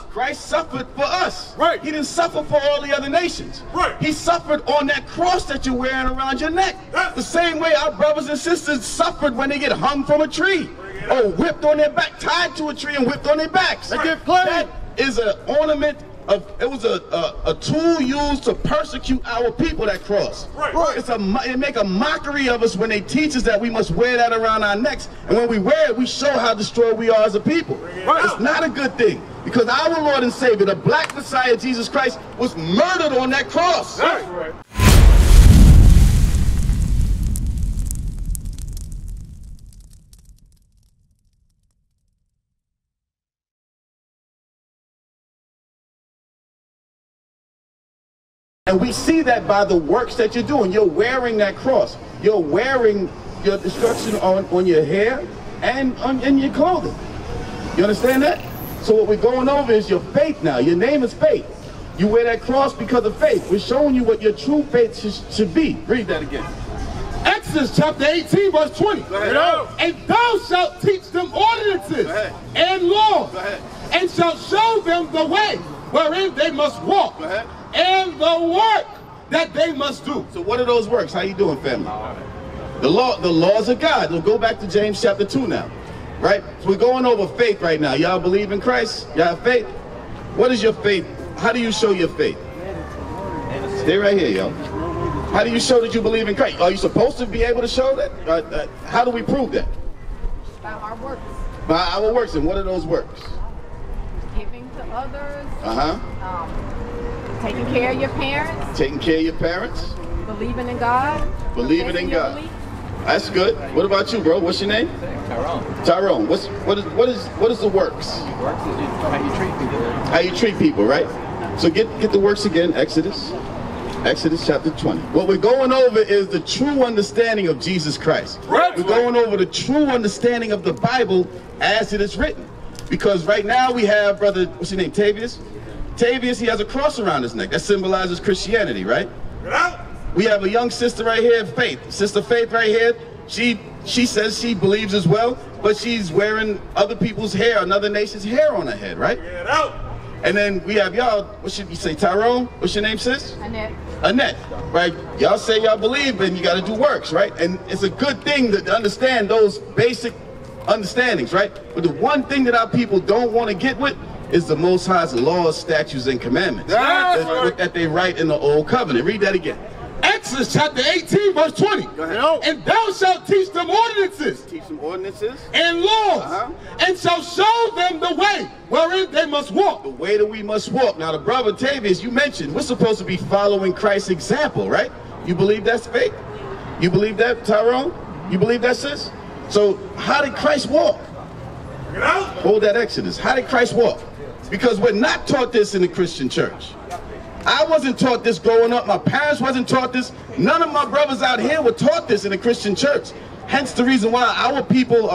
us. Christ suffered for us. Right. He didn't suffer for all the other nations. Right. He suffered on that cross that you're wearing around your neck. That's the same way our brothers and sisters suffered when they get hung from a tree, or whipped on their back, tied to a tree and whipped on their backs. Right. That is an ornament of, it was a tool used to persecute our people, that cross. Right. It make a mockery of us when they teach us that we must wear that around our necks, and when we wear it, we show how destroyed we are as a people. Right. It's not a good thing, because our Lord and Savior, the Black Messiah, Jesus Christ, was murdered on that cross. That's right. And we see that by the works that you're doing. You're wearing that cross. You're wearing your destruction on your hair and in your clothing. You understand that? So what we're going over is your faith now. Your name is faith. You wear that cross because of faith. We're showing you what your true faith should be. Read that again. Exodus chapter 18, verse 20. Go ahead. And thou shalt teach them ordinances and laws, and shalt show them the way wherein they must walk, and the work that they must do. So what are those works? How you doing, family? The laws of God. We'll go back to James chapter 2 now, right? So we're going over faith right now. Y'all believe in Christ? Y'all have faith? What is your faith? How do you show your faith? Stay right here, y'all. How do you show that you believe in Christ? Are you supposed to be able to show that? How do we prove that? By our works. By our works. And what are those works? Giving to others. Taking care of your parents. Taking care of your parents. Believing in God. Believing in God. That's good. What about you, bro? What's your name? Tyrone. Tyrone. What is the works? Works is how you treat people. How you treat people, right? So get the works again. Exodus chapter 20. What we're going over is the true understanding of Jesus Christ. Right. We're going over the true understanding of the Bible as it is written. Because right now we have brother, what's your name? Tavius. Tavius, he has a cross around his neck. That symbolizes Christianity, right? Yeah. We have a young sister right here, Faith. Sister Faith right here, she says she believes as well, but she's wearing other people's hair, another nation's hair on her head, right? Yeah. And then we have y'all, what should you say, Tyrone? What's your name, sis? Annette. Annette, right? Y'all say y'all believe, and you got to do works, right? And it's a good thing to understand those basic understandings, right? But the one thing that our people don't want to get with is the Most High's laws, statutes, and commandments that they write in the Old Covenant. Read that again. Exodus chapter 18, verse 20. Go ahead. And thou shalt teach them ordinances. Teach them ordinances. And laws. And shall show them the way wherein they must walk. The way that we must walk. Now, the brother Tavius, you mentioned, we're supposed to be following Christ's example, right? You believe that's faith? You believe that, Tyrone? You believe that, sis? So, how did Christ walk? Hold that Exodus. How did Christ walk? Because we're not taught this in the Christian church. I wasn't taught this growing up. My parents wasn't taught this. None of my brothers out here were taught this in the Christian church. Hence the reason why our people,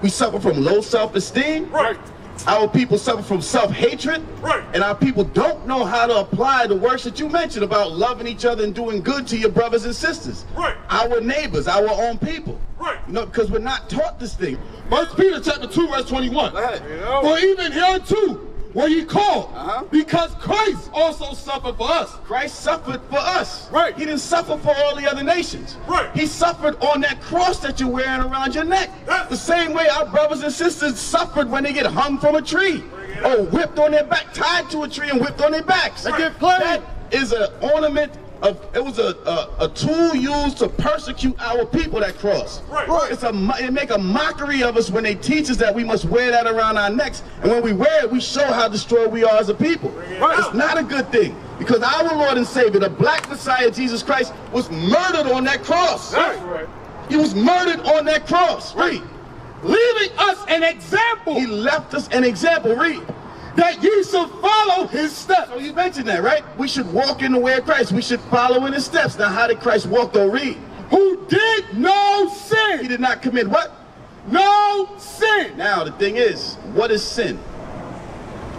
we suffer from low self-esteem. Right. Our people suffer from self-hatred. Right. And our people don't know how to apply the words that you mentioned about loving each other and doing good to your brothers and sisters. Right. Our neighbors, our own people. Right. You know, because we're not taught this thing. 1 Peter chapter 2, verse 21. For even hereunto were ye called, because Christ also suffered for us. Christ suffered for us. Right. He didn't suffer for all the other nations. Right. He suffered on that cross that you're wearing around your neck. That's the same way our brothers and sisters suffered when they get hung from a tree, or whipped on their back, tied to a tree and whipped on their backs. Right. That is an ornament of, it was a tool used to persecute our people, that cross. Right. It make a mockery of us when they teach us that we must wear that around our necks, and when we wear it, we show how destroyed we are as a people. Right. It's not a good thing, because our Lord and Savior, the Black Messiah, Jesus Christ, was murdered on that cross. Right. He was murdered on that cross. Read. Leaving us an example. He left us an example. Read. That you should follow his steps. So you mentioned that, right? We should walk in the way of Christ. We should follow in his steps. Now, how did Christ walk, though? Read. Who did no sin. He did not commit what? No sin. Now, the thing is, what is sin?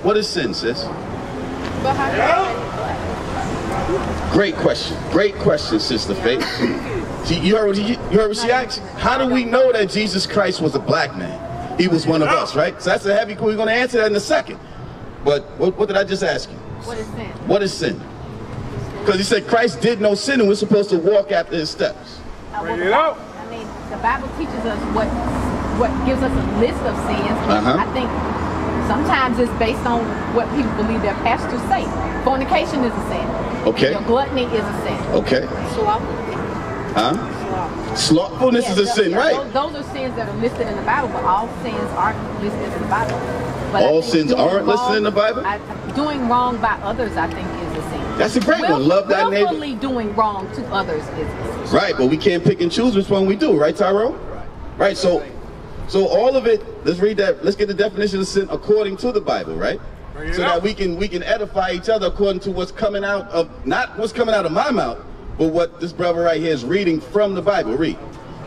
What is sin, sis? Great question. Great question, Sister Faith. You heard what she asked? How do we know that Jesus Christ was a black man? He was one of us, right? So that's a heavy question. We're going to answer that in a second. But what did I just ask you? What is sin? What is sin? Because he said Christ did no sin and we're supposed to walk after his steps. Bring it up. I mean, the Bible teaches us what gives us a list of sins. I think sometimes it's based on what people believe their pastors say. Fornication is a sin. Okay. Your gluttony is a sin. Okay. Slothfulness. Huh? Slothfulness is a sin, right? Those are sins that are listed in the Bible, but all sins aren't listed in the Bible. But all sins aren't listed in the Bible? Doing wrong by others, I think, is a sin. That's a great one. Love thy neighbor. Willfully doing wrong to others is sin. Right, but we can't pick and choose which one we do, right, Tyrone? Right, so all of it. Let's read that. Let's get the definition of sin according to the Bible, right? So that we can edify each other according to what's coming out of, not what's coming out of my mouth, but what this brother right here is reading from the Bible. Read.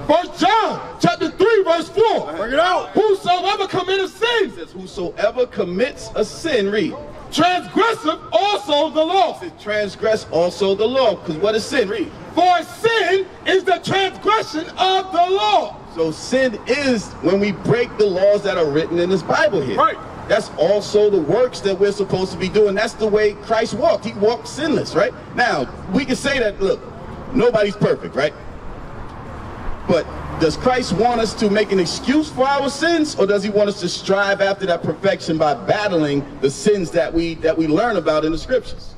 1 John 3:4. Bring it out. Whosoever commits sin. It says, whosoever commits a sin. Read. Transgresseth also the law. It says, transgress also the law. Because what is sin? Read. For sin is the transgression of the law. So sin is when we break the laws that are written in this Bible here. Right. That's also the works that we're supposed to be doing. That's the way Christ walked. He walked sinless, right? Now, we can say that, look, nobody's perfect, right? But does Christ want us to make an excuse for our sins, or does he want us to strive after that perfection by battling the sins that we learn about in the scriptures?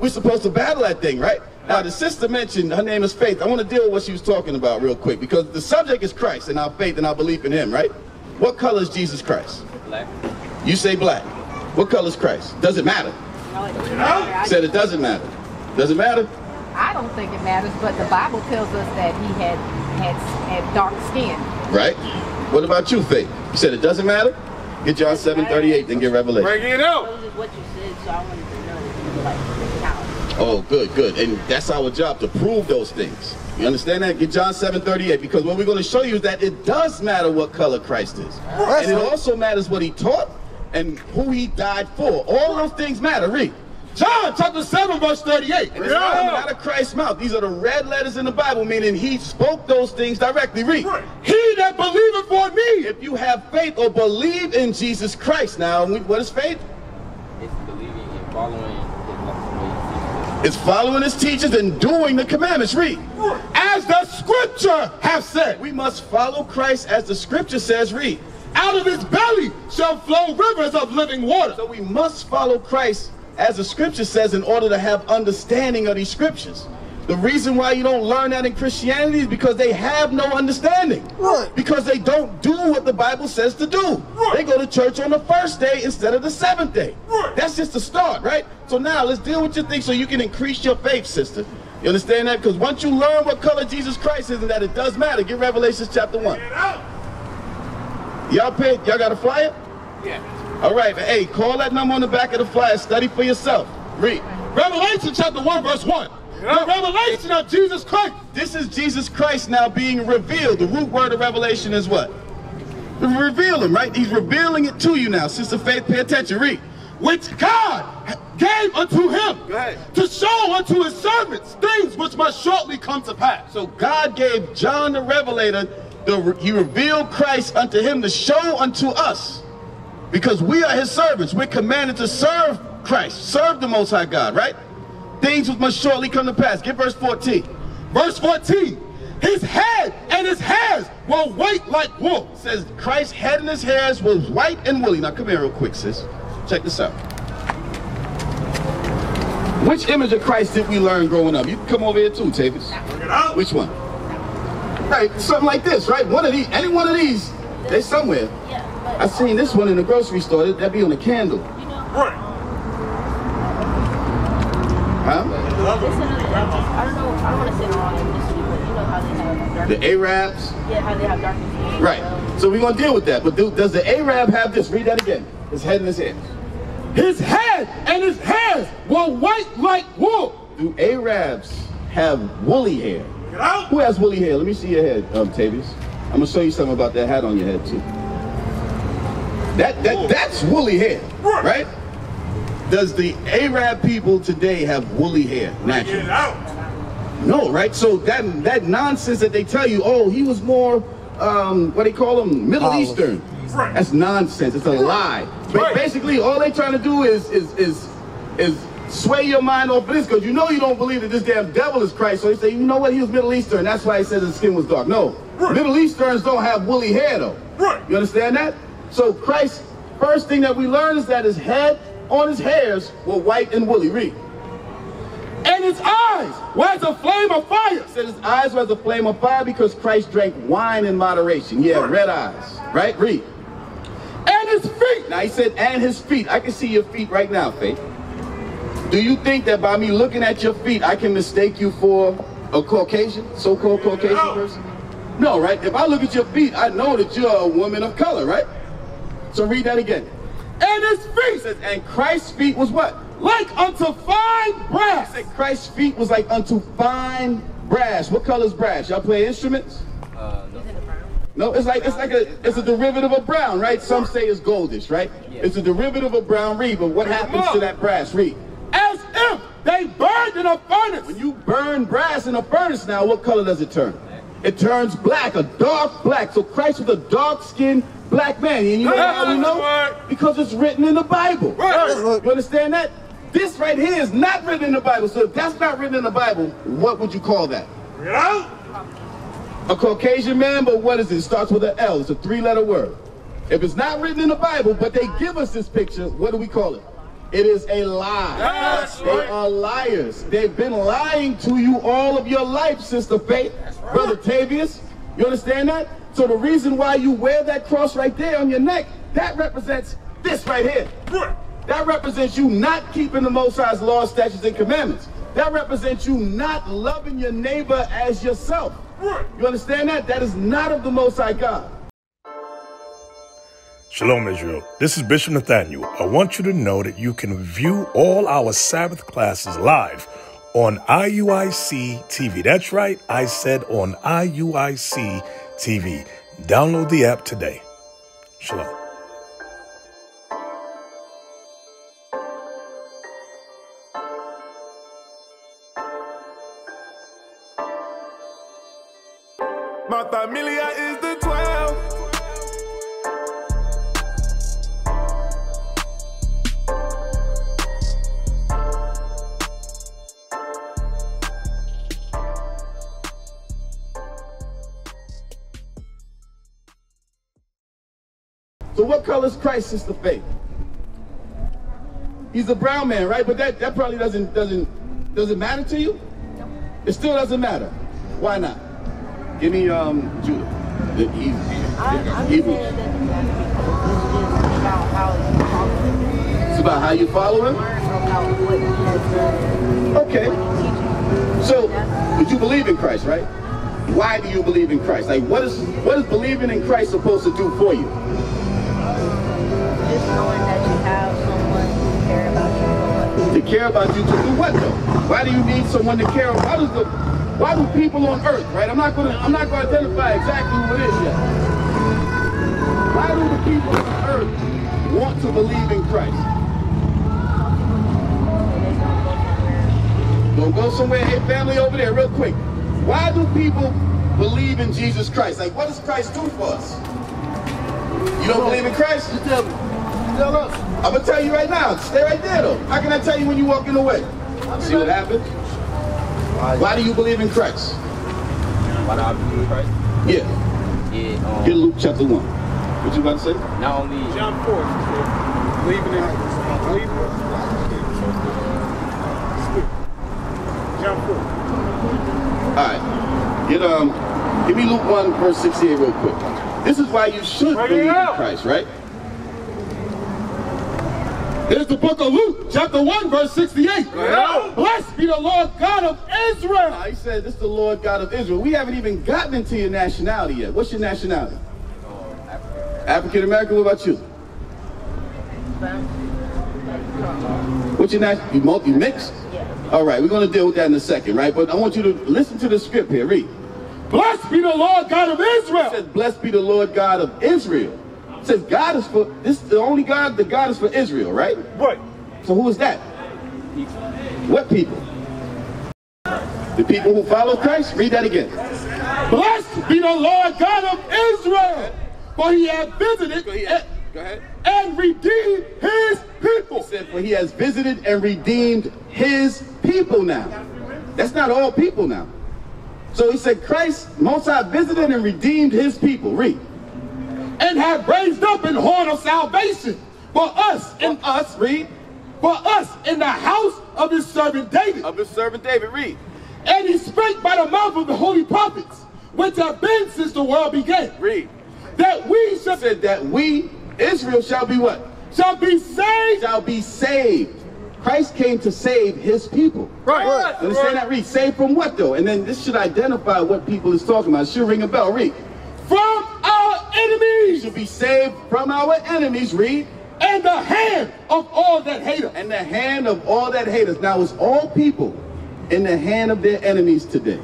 We're supposed to battle that thing, right? Now, the sister mentioned, her name is Faith. I want to deal with what she was talking about real quick, because the subject is Christ and our faith and our belief in him, right? What color is Jesus Christ? Black. You say black. What color is Christ? Does it matter? No, it doesn't matter. Said it doesn't matter. Does it matter? I don't think it matters, but the Bible tells us that he had dark skin. Right. What about you, Faith? You said it doesn't matter? Get John 7:38, then get Revelation. Break it out. That was what you said, so I wanted to know, like, how. Oh, good, good. And that's our job, to prove those things. You understand that? Get John 7:38, because what we're going to show you is that it does matter what color Christ is. And it also matters what he taught and who he died for. All those things matter. Read. John chapter 7:38. And it's coming out of Christ's mouth. These are the red letters in the Bible, meaning he spoke those things directly. Read. He that believeth on me. If you have faith or believe in Jesus Christ. Now, what is faith? It's believing and following. It's following his teachings and doing the commandments. Read. As the scripture have said. We must follow Christ as the scripture says. Read. Out of his belly shall flow rivers of living water. So we must follow Christ as the scripture says in order to have understanding of these scriptures. The reason why you don't learn that in Christianity is because they have no understanding. Right. Because they don't do what the Bible says to do. Right. They go to church on the first day instead of the seventh day. Right. That's just the start, right? So now let's deal with your thing so you can increase your faith, sister. You understand that? Because once you learn what color Jesus Christ is and that it does matter, get Revelation chapter 1. Y'all paid? Y'all got a flyer? Yeah. All right, but hey, call that number on the back of the flyer. Study for yourself. Read. Revelation chapter 1:1. The revelation of Jesus Christ. This is Jesus Christ now being revealed. The root word of revelation is what? Reveal him, right? He's revealing it to you now. Sister Faith, pay attention. Read. Which God gave unto him to show unto his servants things which must shortly come to pass. So God gave John the Revelator, he revealed Christ unto him to show unto us. Because we are his servants. We're commanded to serve Christ, serve the Most High God, right? Things which must shortly come to pass. Get verse 14. Verse 14. His head and his hairs were white like wool. It says Christ's head and his hairs were white and woolly. Now come here real quick, sis. Check this out. Which image of Christ did we learn growing up? You can come over here too, Tavis. Which one? Right, something like this, right? One of these, any one of these, they somewhere. I seen this one in the grocery store. That'd be on a candle. Right. Huh? I don't want to say the wrong industry, but you know how they have dark. The Arabs? Yeah, how they have dark skin. Right. So we're going to deal with that. But does the Arab have this? Read that again. His head and his hairs. His head and his hairs were white like wool. Do Arabs have woolly hair? Who has woolly hair? Let me see your head, Tavis. I'm going to show you something about that hat on your head, too. That's woolly hair, right? Does the Arab people today have woolly hair naturally? No, right? So that nonsense that they tell you, oh, he was more, what do they call him? Middle Eastern. That's nonsense. It's a lie. But basically, all they trying to do is sway your mind off of this, because you know you don't believe that this damn devil is Christ. So they say, you know what, he was Middle Eastern. That's why he said his skin was dark. No, right. Middle Easterns don't have woolly hair, though. Right. You understand that? So Christ's first thing that we learn is that his head on his hairs were white and woolly. Read. And his eyes were as a flame of fire. Said his eyes were as a flame of fire because Christ drank wine in moderation. Yeah, right. Red eyes. Right? Read. And his feet. Now he said, and his feet. I can see your feet right now, Faith. Do you think that by me looking at your feet, I can mistake you for a Caucasian, so-called Caucasian person? No, right? If I look at your feet, I know that you're a woman of color, right? So read that again. And his feet says, and Christ's feet was what? Like unto fine brass. And Christ's feet was like unto fine brass. What color is brass? Y'all play instruments? No. No, it's a derivative of brown, right? Some say it's goldish, right? Yeah. It's a derivative of brown. Read, but what happens to that brass? Read. As if they burned in a furnace. When you burn brass in a furnace now, what color does it turn? It turns black, a dark black. So Christ was a dark-skinned black man. And you know how we know? Because it's written in the Bible. Right. You understand that? This right here is not written in the Bible. So if that's not written in the Bible, what would you call that? A Caucasian man, but what is it? It starts with an L. It's a three-letter word. If it's not written in the Bible, but they give us this picture, what do we call it? It is a lie. That's right. They are liars. They've been lying to you all of your life, Sister Faith. Right. Brother Tavius, you understand that? So the reason why you wear that cross right there on your neck, that represents this right here. Right. That represents you not keeping the Most High's laws, statutes, and commandments. That represents you not loving your neighbor as yourself. Right. You understand that? That is not of the Most High God. Shalom Israel, this is Bishop Nathaniel. I want you to know that you can view all our Sabbath classes live on IUIC TV. That's right, I said on IUIC TV. Download the app today. Shalom. So what color is Christ, Sister Faith? He's a brown man, right? But that probably doesn't matter to you? No. It still doesn't matter. Why not? Give me Judah. It's about how you follow him? Okay. So, but you believe in Christ, right? Why do you believe in Christ? Like, what is believing in Christ supposed to do for you? Just knowing that you have someone to care about you. To care about you to do what though? Why do you need someone to care about? Why do people on earth, right? I'm not gonna identify exactly who it is yet. Why do the people on earth want to believe in Christ? Don't go somewhere. Hey, family over there, real quick. Why do people believe in Jesus Christ? Like, what does Christ do for us? You don't believe in Christ? Just tell me. I'm going to tell you right now. Stay right there, though. How can I tell you when you're walking away? See what happens? Why do you believe in Christ? Why do I believe in Christ? Yeah. Get Luke chapter 1. What you about to say? Not only John 4. Believing in John 4. All right. Give me Luke 1, verse 68 real quick. This is why you should believe in Christ, right? There's the book of Luke, chapter 1, verse 68. Right. Blessed be the Lord God of Israel. He said, this is the Lord God of Israel. We haven't even gotten into your nationality yet. What's your nationality? African American. What about you? What's your nationality? You multi-mixed? Yeah. All right, we're going to deal with that in a second, right? But I want you to listen to the script here. Read. Blessed be the Lord God of Israel. It says, blessed be the Lord God of Israel. It says, God is for, this is the only God, the God is for Israel, right? Right. So who is that? What people? The people who follow Christ? Read that again. Blessed be the Lord God of Israel, for he hath visited Go ahead. And redeem his people. He said, for he has visited and redeemed his people now. That's not all people now. So he said, Christ, Most High, visited and redeemed his people. Read. And have raised up an horn of salvation for us and us. Read. For us in the house of his servant David. Of his servant David. Read. And he spake by the mouth of the holy prophets, which have been since the world began. Read. That we shall said that we, Israel, shall be what? Shall be saved. Shall be saved. Christ came to save his people. Right. Understand that? Read. Saved from what though? And then this should identify what people is talking about. It should ring a bell. Read. From our enemies. We should be saved from our enemies. Read. And the hand of all that hate us. And the hand of all that hate us. Now it's all people in the hand of their enemies today.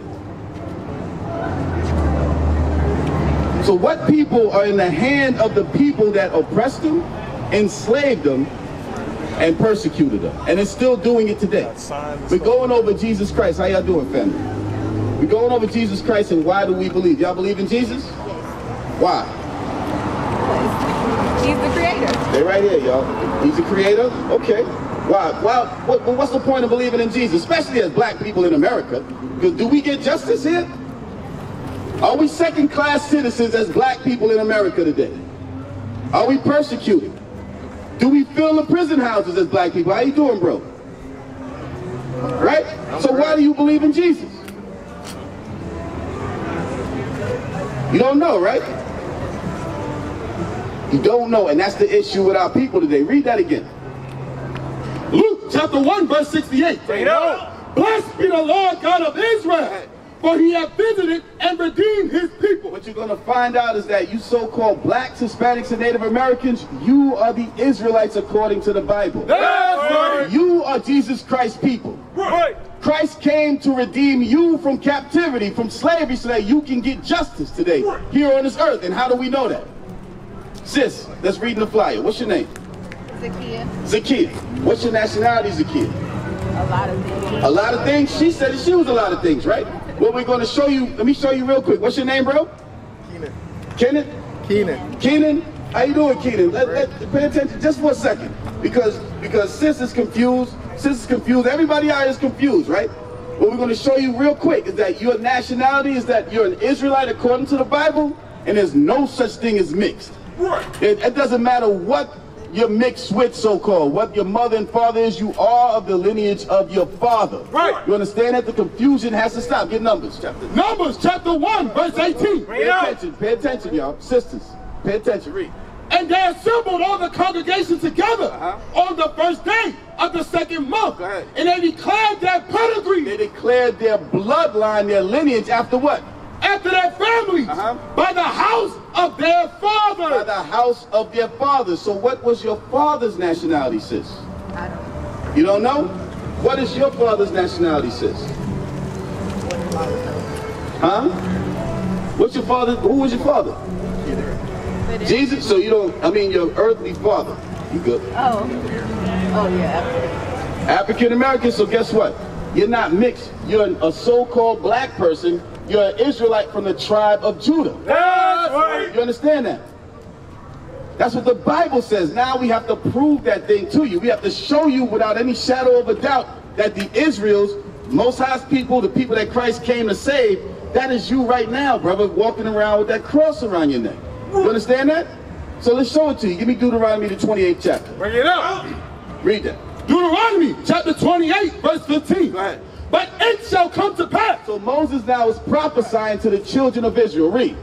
So what people are in the hand of the people that oppressed them, enslaved them, and persecuted them? And it's still doing it today. We're going over Jesus Christ. How y'all doing, family? We're going over Jesus Christ and why do we believe? Y'all believe in Jesus? Why? He's the creator. They're right here, y'all. He's the creator? Okay. Why? Well, what's the point of believing in Jesus? Especially as black people in America. Because do we get justice here? Are we second-class citizens as black people in America today? Are we persecuted? Do we fill the prison houses as black people? How you doing, bro? Right? So why do you believe in Jesus? You don't know, right? You don't know, and that's the issue with our people today. Read that again. Luke chapter 1, verse 68. Blessed be the Lord God of Israel, for he hath visited and redeemed his people. What you're going to find out is that you so-called blacks, Hispanics, and Native Americans, you are the Israelites according to the Bible. That's right. You are Jesus Christ's people. Right. Christ came to redeem you from captivity, from slavery, so that you can get justice today here on this earth. And how do we know that? Sis, let's read in the flyer. What's your name? Zakiya. Zakiya. What's your nationality, Zakiya? A lot of things. A lot of things? She said she was a lot of things, right? Well, we're going to show you, let me show you real quick. What's your name, bro? Keenan. Kenneth? Keenan. Keenan? How you doing, Keenan? Pay attention just for a second. Because sis is confused. Sis is confused. Everybody out here is confused, right? What we're going to show you real quick is that your nationality is that you're an Israelite according to the Bible, and there's no such thing as mixed. Right. It doesn't matter what you're mixed with, so-called. What your mother and father is, you are of the lineage of your father. Right. You understand that? The confusion has to stop. Get Numbers chapter. Numbers chapter 1, verse 18. Pay attention, y'all. Sisters, pay attention. Read. And they assembled all the congregation together on the first day of the second month. And they declared their pedigree. They declared their bloodline, their lineage after what? After their families, by the house of their father. By the house of their father. So what was your father's nationality, sis? I don't know. You don't know? What is your father's nationality, sis? Huh? What's your father? Who was your father? Jesus? So you don't, I mean your earthly father. You good. Oh yeah. African American, so guess what? You're not mixed. You're a so-called black person. You're an Israelite from the tribe of Judah. That's right. You understand that? That's what the Bible says. Now we have to prove that thing to you. We have to show you without any shadow of a doubt that the Israels, Most High's people, the people that Christ came to save, that is you right now, brother, walking around with that cross around your neck. You understand that? So let's show it to you. Give me Deuteronomy the 28th chapter. Bring it up. Read that. Deuteronomy chapter 28, verse 15. Go ahead. But it shall come to pass. So Moses now is prophesying to the children of Israel. Read.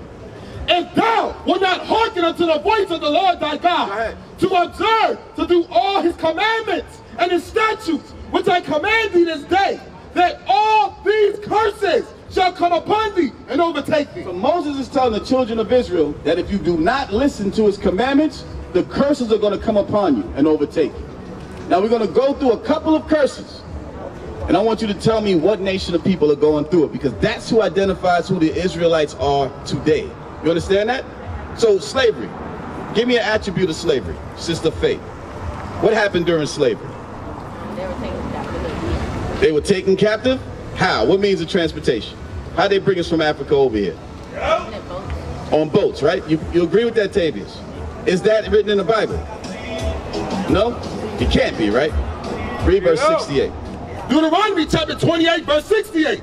If thou wilt not hearken unto the voice of the Lord thy God, to observe, to do all his commandments and his statutes, which I command thee this day, that all these curses shall come upon thee and overtake thee. So Moses is telling the children of Israel that if you do not listen to his commandments, the curses are going to come upon you and overtake you. Now we're going to go through a couple of curses. And I want you to tell me what nation of people are going through it, because that's who identifies who the Israelites are today. You understand that? So slavery. Give me an attribute of slavery, Sister Faith. What happened during slavery? They were taken captive. They were taken captive? How? What means of transportation? How'd they bring us from Africa over here? On boats, right? You agree with that, Tavius? Is that written in the Bible? No? It can't be, right? Read verse 68. Deuteronomy chapter 28, verse 68.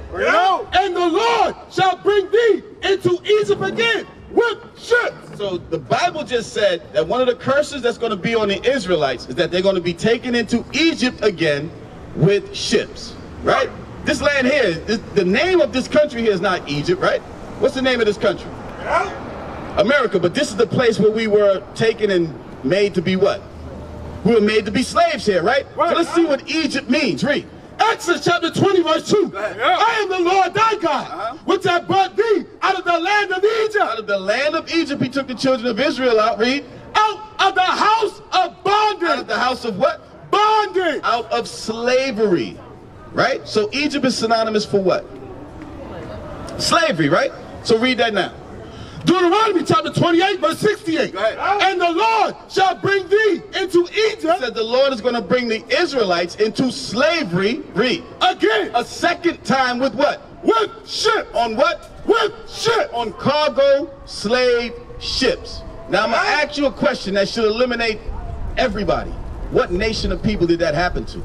And the Lord shall bring thee into Egypt again with ships. So the Bible just said that one of the curses that's going to be on the Israelites is that they're going to be taken into Egypt again with ships, right? This land here, the name of this country here is not Egypt, right? What's the name of this country? America. But this is the place where we were taken and made to be what? We were made to be slaves here, right? So let's see what Egypt means. Read. Exodus chapter 20, verse 2. I am the Lord thy God, which I brought thee out of the land of Egypt. Out of the land of Egypt, he took the children of Israel out. Read. Out of the house of bondage. Out of the house of what? Bondage. Out of slavery, right? So Egypt is synonymous for what? Slavery, right? So read that now. Deuteronomy chapter 28, verse 68. And the Lord shall bring thee into Egypt. It said the Lord is going to bring the Israelites into slavery. Read. Again. A second time with what? With ship. On what? With ship. On cargo slave ships. Now I'm going to ask you a question that should eliminate everybody. What nation of people did that happen to?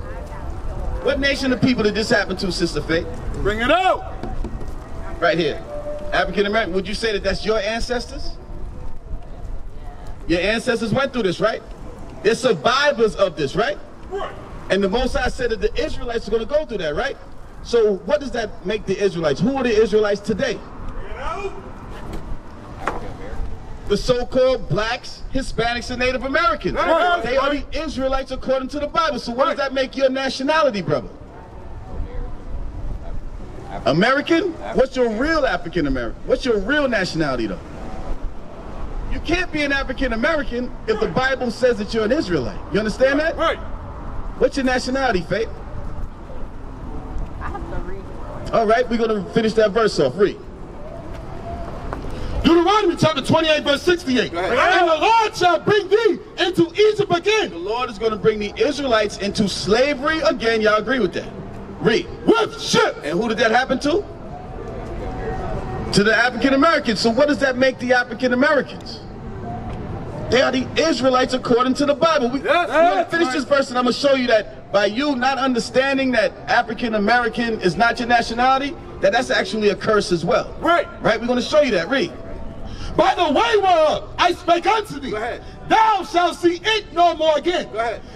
What nation of people did this happen to, Sister Faith? Bring it out. Right here. African American, would you say that that's your ancestors? Your ancestors went through this, right? They're survivors of this, right? Right. And the Most High said that the Israelites are going to go through that, right? So what does that make the Israelites? Who are the Israelites today? The so-called blacks, Hispanics, and Native Americans. Right. They are the Israelites according to the Bible. So what does that make your nationality, brother? American? What's your real African American? What's your real nationality though? You can't be an African American if the Bible says that you're an Israelite. You understand that? Right. What's your nationality, Faith? I have to read. All right, we're going to finish that verse off. Read. Deuteronomy chapter 28, verse 68. And the Lord shall bring thee into Egypt again. The Lord is going to bring the Israelites into slavery again. Y'all agree with that? Read. With ship. And who did that happen to? To the African Americans. So what does that make the African Americans? They are the Israelites according to the Bible. We're going to finish this verse and I'm going to show you that by you not understanding that African American is not your nationality, that's actually a curse as well. Right. Right? We're going to show you that. Read. By the way whereof I spake unto thee, thou shalt see it no more again.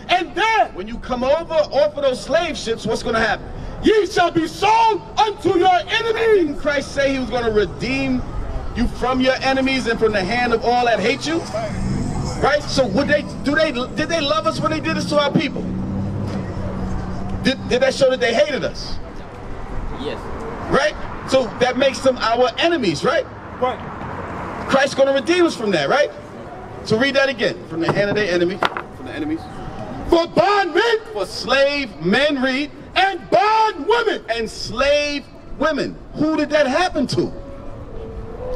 And then, when you come over off of those slave ships, what's going to happen? Ye shall be sold unto your enemies. Didn't Christ say he was going to redeem you from your enemies and from the hand of all that hate you? Right? So would they, did they love us when they did this to our people? Did that show that they hated us? Yes. Right? So that makes them our enemies, right? Right. Christ's going to redeem us from that, right? So read that again. From the hand of their enemies. From the enemies. For bondmen. For slave men, read. And bond women and slave women. Who did that happen to?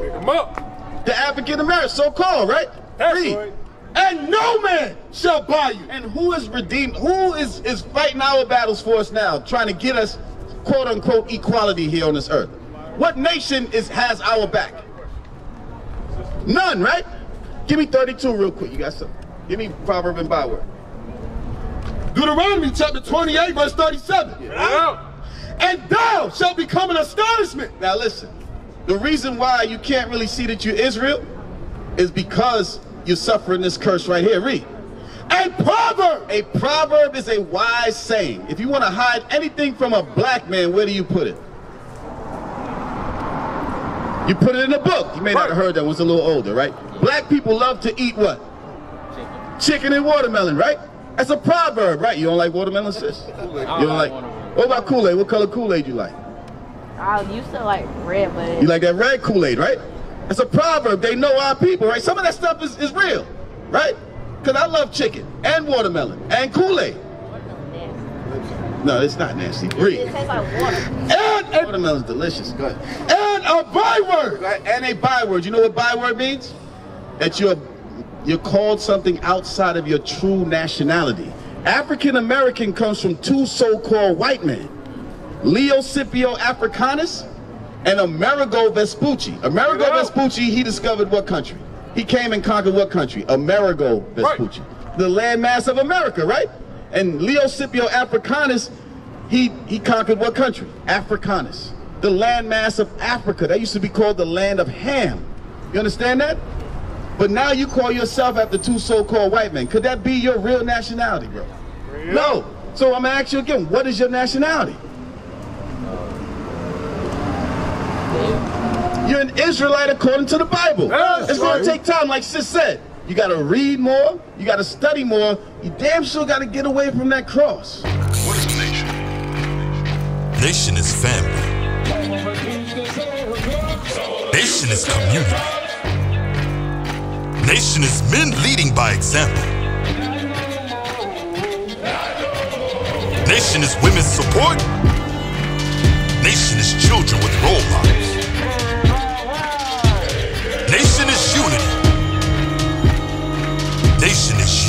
Pick them up. The African American, so-called, right? That's right. And no man shall buy you. And who is redeemed? Who is fighting our battles for us now, trying to get us quote-unquote equality here on this earth? What nation has our back? None, right? Give me 32 real quick. You got something? Give me proverb and byword. Deuteronomy chapter 28, verse 37. And thou shalt become an astonishment. Now listen, the reason why you can't really see that you're Israel is because you're suffering this curse right here. Read. A proverb. A proverb is a wise saying. If you want to hide anything from a black man, where do you put it? You put it in a book. You may not have heard that. One's a little older, right? Black people love to eat what? Chicken and watermelon, right? That's a proverb, right? You don't like watermelon, sis? You don't like watermelon. What about Kool-Aid? What color Kool-Aid you like? I used to like red, but... You like that red Kool-Aid, right? That's a proverb. They know our people, right? Some of that stuff is real, right? Because I love chicken and watermelon and Kool-Aid. No, it's not nasty. Read. It tastes like water. And watermelon's delicious. Go ahead. And a byword. Right? And a byword. You know what byword means? That you're called something outside of your true nationality. African American comes from two so-called white men, Leo Scipio Africanus and Amerigo Vespucci. Amerigo Vespucci, he discovered what country? He came and conquered what country? Amerigo Vespucci. Right. The landmass of America, right? And Leo Scipio Africanus, he conquered what country? Africanus. The landmass of Africa. That used to be called the land of Ham. You understand that? But now you call yourself after two so-called white men. Could that be your real nationality, bro? Real? No. So I'm going to ask you again, what is your nationality? You're an Israelite according to the Bible. That's it's going to take time, like sis said. You got to read more. You got to study more. You damn sure got to get away from that cross. What is nation? Nation is family. Nation is community. Nation is men leading by example. Nation is women's support. Nation is children with role models. Nation is unity. Nation is